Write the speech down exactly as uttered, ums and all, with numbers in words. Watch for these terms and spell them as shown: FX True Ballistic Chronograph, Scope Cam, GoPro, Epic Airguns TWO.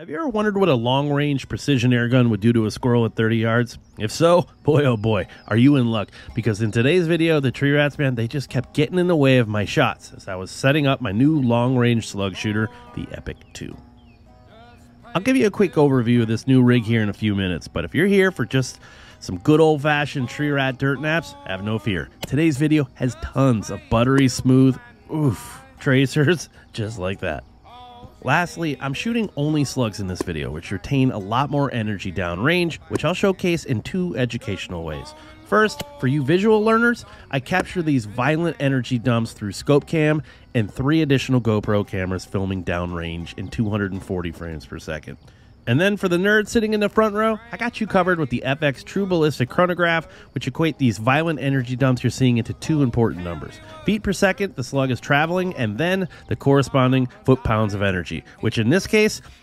Have you ever wondered what a long-range precision air gun would do to a squirrel at thirty yards? If so, boy oh boy, are you in luck, because in today's video, the tree rats, man, they just kept getting in the way of my shots as I was setting up my new long-range slug shooter, the Epic two. I'll give you a quick overview of this new rig here in a few minutes, but if you're here for just some good old-fashioned tree rat dirt naps, have no fear. Today's video has tons of buttery smooth, oof, tracers just like that. Lastly, I'm shooting only slugs in this video, which retain a lot more energy downrange, which I'll showcase in two educational ways. First, for you visual learners, I capture these violent energy dumps through Scope Cam and three additional GoPro cameras filming downrange in two hundred forty frames per second. And then for the nerds sitting in the front row, I got you covered with the F X True Ballistic Chronograph, which equate these violent energy dumps you're seeing into two important numbers. Feet per second the slug is traveling, and then the corresponding foot-pounds of energy, which in this case